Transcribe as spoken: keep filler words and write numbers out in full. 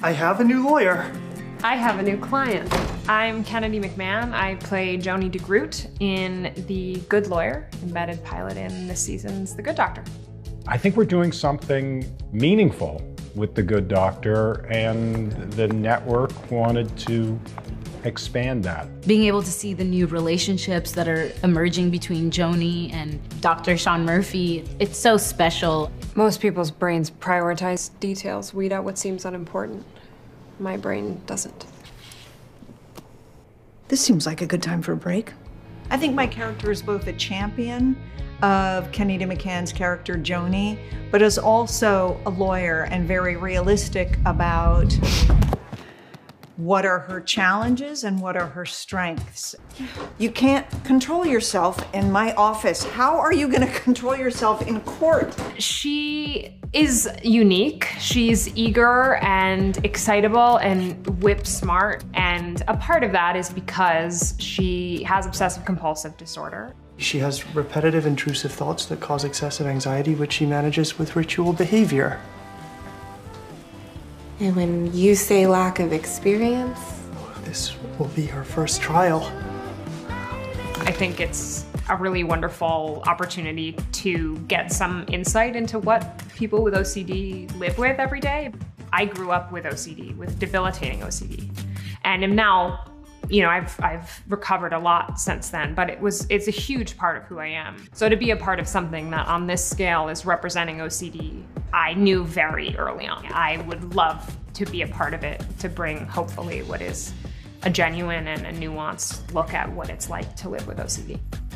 I have a new lawyer. I have a new client. I'm Kennedy McMann. I play Joni DeGroot in The Good Lawyer, embedded pilot in this season's The Good Doctor. I think we're doing something meaningful with The Good Doctor, and the network wanted to expand that. Being able to see the new relationships that are emerging between Joni and Doctor Sean Murphy, it's so special. Most people's brains prioritize details, weed out what seems unimportant. My brain doesn't. This seems like a good time for a break. I think my character is both a champion of Kennedy McMann's character, Joni, but is also a lawyer and very realistic about what are her challenges and what are her strengths. You can't control yourself in my office. How are you gonna control yourself in court? She is unique. She's eager and excitable and whip smart. And a part of that is because she has obsessive compulsive disorder. She has repetitive intrusive thoughts that cause excessive anxiety, which she manages with ritual behavior. And when you say lack of experience? This will be her first trial. I think it's a really wonderful opportunity to get some insight into what people with O C D live with every day. I grew up with O C D, with debilitating O C D, and am now, you know, I've, I've recovered a lot since then, but it was, it's a huge part of who I am. So to be a part of something that on this scale is representing O C D, I knew very early on. I would love to be a part of it, to bring hopefully what is a genuine and a nuanced look at what it's like to live with O C D.